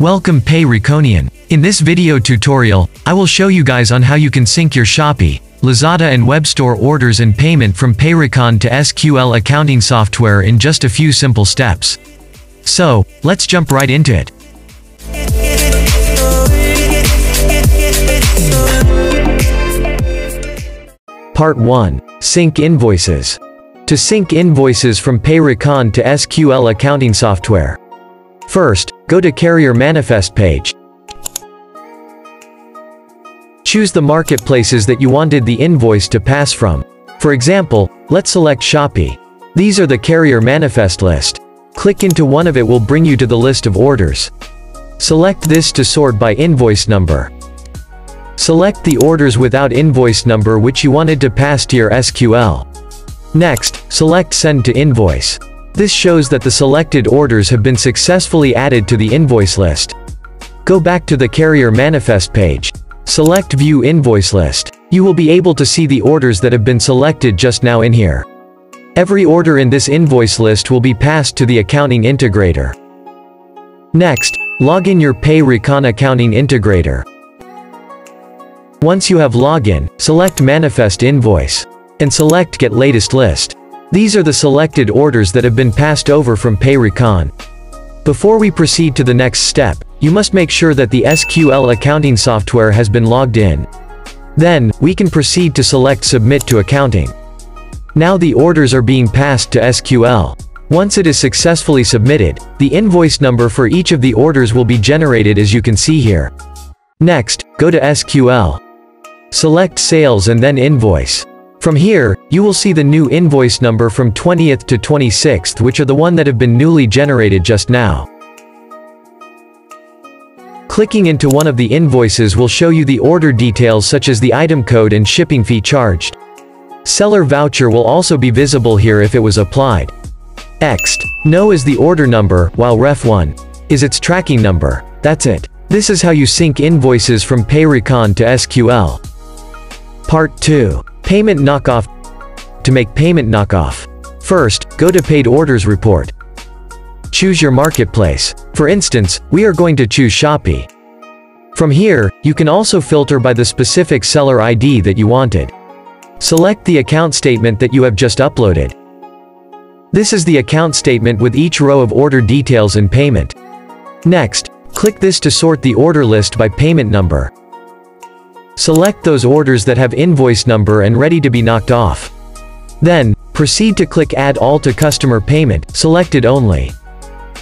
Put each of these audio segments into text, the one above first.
Welcome PayReconian. In this video tutorial, I will show you guys on how you can sync your Shopee, Lazada and web store orders and payment from PayRecon to SQL accounting software in just a few simple steps. So, let's jump right into it. Part 1. Sync Invoices. To sync invoices from PayRecon to SQL accounting software. First, go to Carrier Manifest page. Choose the marketplaces that you wanted the invoice to pass from. For example, let's select Shopee. These are the Carrier Manifest list. Click into one of it will bring you to the list of orders. Select this to sort by invoice number. Select the orders without invoice number which you wanted to pass to your SQL. Next, select Send to Invoice. This shows that the selected orders have been successfully added to the invoice list. Go back to the Carrier Manifest page. Select View Invoice List. You will be able to see the orders that have been selected just now in here. Every order in this invoice list will be passed to the Accounting Integrator. Next, log in your PayRecon Accounting Integrator. Once you have login, select Manifest Invoice. And select Get Latest List. These are the selected orders that have been passed over from PayRecon. Before we proceed to the next step, you must make sure that the SQL accounting software has been logged in. Then, we can proceed to select Submit to Accounting. Now the orders are being passed to SQL. Once it is successfully submitted, the invoice number for each of the orders will be generated as you can see here. Next, go to SQL. Select Sales and then Invoice. From here, you will see the new invoice number from 20th to 26th which are the one that have been newly generated just now. Clicking into one of the invoices will show you the order details such as the item code and shipping fee charged. Seller voucher will also be visible here if it was applied. Next, no is the order number, while ref1 is its tracking number. That's it. This is how you sync invoices from PayRecon to SQL. Part 2. Payment knockoff. To make payment knockoff, first, go to Paid Orders Report. Choose your marketplace. For instance, we are going to choose Shopee. From here, you can also filter by the specific seller ID that you wanted. Select the account statement that you have just uploaded. This is the account statement with each row of order details and payment. Next, click this to sort the order list by payment number. Select those orders that have invoice number and ready to be knocked off. Then, proceed to click Add All to Customer Payment, selected only.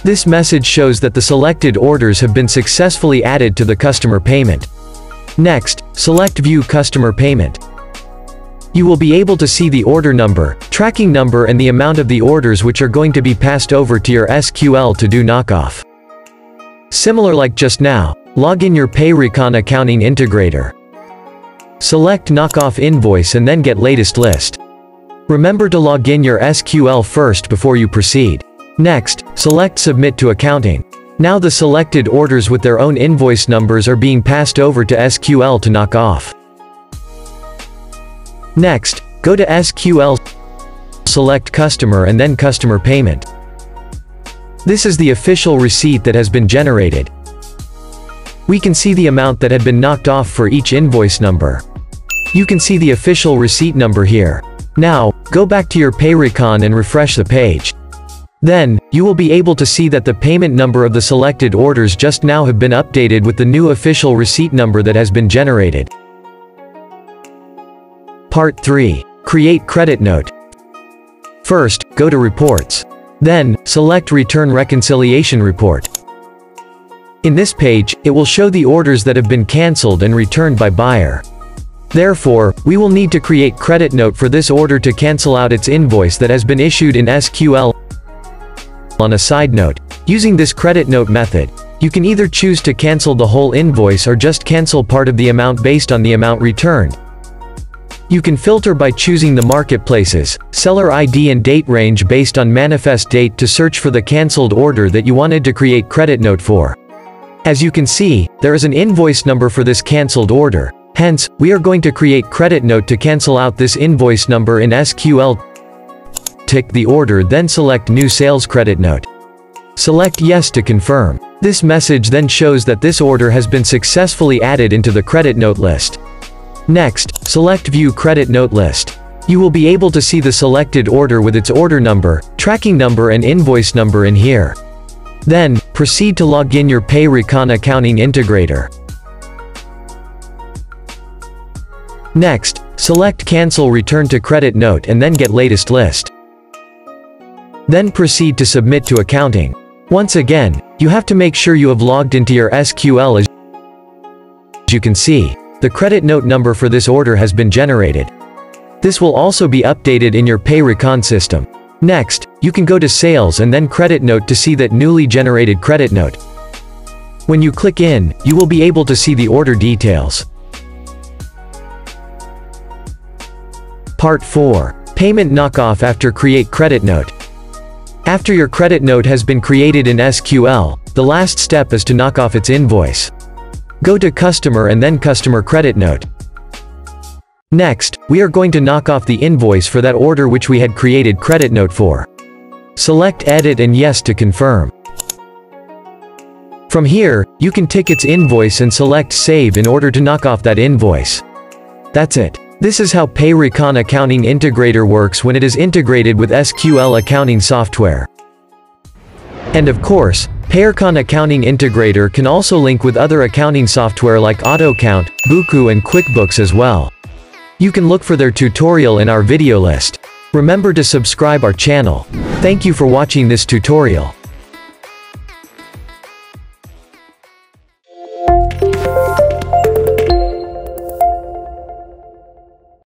This message shows that the selected orders have been successfully added to the customer payment. Next, select View Customer Payment. You will be able to see the order number, tracking number and the amount of the orders which are going to be passed over to your SQL to do knockoff. Similar like just now, log in your PayRecon Accounting Integrator. Select Knockoff Invoice and then Get Latest List. Remember to log in your SQL first before you proceed. Next, select Submit to Accounting. Now the selected orders with their own invoice numbers are being passed over to SQL to knock off. Next, go to SQL, select Customer and then Customer Payment. This is the official receipt that has been generated. We can see the amount that had been knocked off for each invoice number. You can see the official receipt number here. Now, go back to your PayRecon and refresh the page. Then, you will be able to see that the payment number of the selected orders just now have been updated with the new official receipt number that has been generated. Part 3. Create Credit Note. First, go to Reports. Then, select Return Reconciliation Report. In this page, it will show the orders that have been cancelled and returned by buyer. Therefore, we will need to create credit note for this order to cancel out its invoice that has been issued in SQL. On a side note, using this credit note method, you can either choose to cancel the whole invoice or just cancel part of the amount based on the amount returned. You can filter by choosing the marketplaces, seller ID and date range based on manifest date to search for the cancelled order that you wanted to create credit note for. As you can see, there is an invoice number for this cancelled order. Hence, we are going to create credit note to cancel out this invoice number in SQL. Tick the order then select New Sales Credit Note. Select Yes to confirm. This message then shows that this order has been successfully added into the credit note list. Next, select View Credit Note List. You will be able to see the selected order with its order number, tracking number and invoice number in here. Then, proceed to log in your PayRecon Accounting Integrator. Next, select Cancel Return to Credit Note and then Get Latest List. Then proceed to Submit to Accounting. Once again, you have to make sure you have logged into your SQL. As you can see, the credit note number for this order has been generated. This will also be updated in your PayRecon system. Next, you can go to Sales and then Credit Note to see that newly generated credit note. When you click in, you will be able to see the order details. Part 4. Payment Knockoff after Create Credit Note. After your credit note has been created in SQL, the last step is to knock off its invoice. Go to Customer and then Customer Credit Note. Next, we are going to knock off the invoice for that order which we had created credit note for. Select Edit and Yes to confirm. From here, you can tick its invoice and select Save in order to knock off that invoice. That's it. This is how PayRecon Accounting Integrator works when it is integrated with SQL accounting software. And of course, PayRecon Accounting Integrator can also link with other accounting software like AutoCount, Buku and QuickBooks as well. You can look for their tutorial in our video list. Remember to subscribe our channel. Thank you for watching this tutorial.